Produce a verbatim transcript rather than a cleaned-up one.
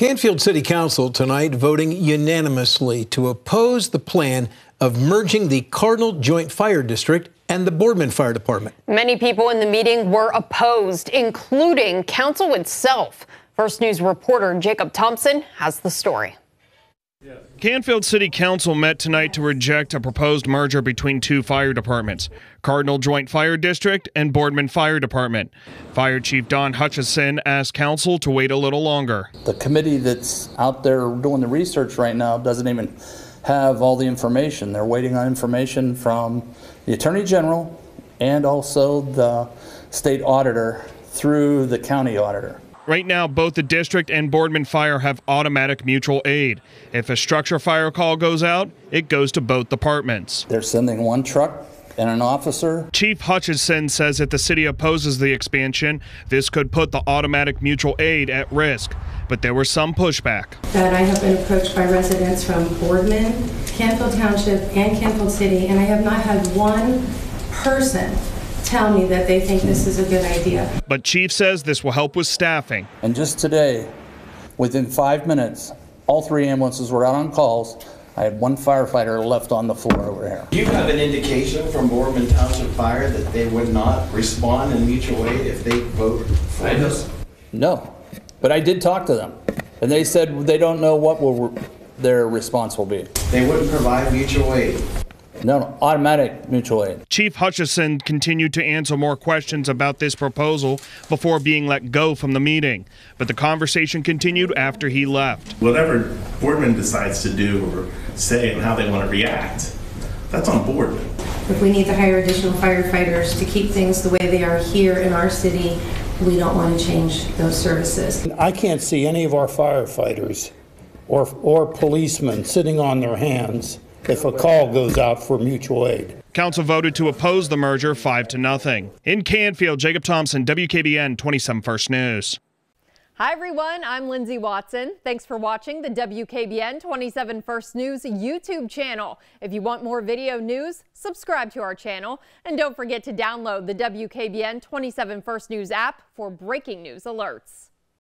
Canfield City Council tonight voting unanimously to oppose the plan of merging the Cardinal Joint Fire District and the Boardman Fire Department. Many people in the meeting were opposed, including council itself. First News reporter Jacob Thompson has the story. Canfield City Council met tonight to reject a proposed merger between two fire departments, Cardinal Joint Fire District and Boardman Fire Department. Fire Chief Don Hutchison asked council to wait a little longer. The committee that's out there doing the research right now doesn't even have all the information. They're waiting on information from the Attorney General and also the State Auditor through the County Auditor. Right now, both the district and Boardman Fire have automatic mutual aid. If a structure fire call goes out, it goes to both departments. They're sending one truck and an officer. Chief Hutchison says if the city opposes the expansion, this could put the automatic mutual aid at risk. But there was some pushback. That I have been approached by residents from Boardman, Canfield Township, and Canfield City, and I have not had one person tell me that they think this is a good idea. But Chief says this will help with staffing. And just today, within five minutes, all three ambulances were out on calls. I had one firefighter left on the floor over here. Do you have an indication from Boardman Township Fire that they would not respond in mutual aid if they vote for this? No, but I did talk to them, and they said they don't know what will re their response will be. They wouldn't provide mutual aid. No, no, automatic mutual aid. Chief Hutchison continued to answer more questions about this proposal before being let go from the meeting. But the conversation continued after he left. Whatever Boardman decides to do or say and how they want to react, that's on Boardman. If we need to hire additional firefighters to keep things the way they are here in our city, we don't want to change those services. I can't see any of our firefighters or, or policemen sitting on their hands if a call goes out for mutual aid. Council voted to oppose the merger five to nothing. In Canfield, Jacob Thompson, W K B N twenty-seven First News. Hi everyone, I'm Lindsay Watson. Thanks for watching the W K B N twenty-seven First News YouTube channel. If you want more video news, subscribe to our channel. And don't forget to download the W K B N twenty-seven First News app for breaking news alerts.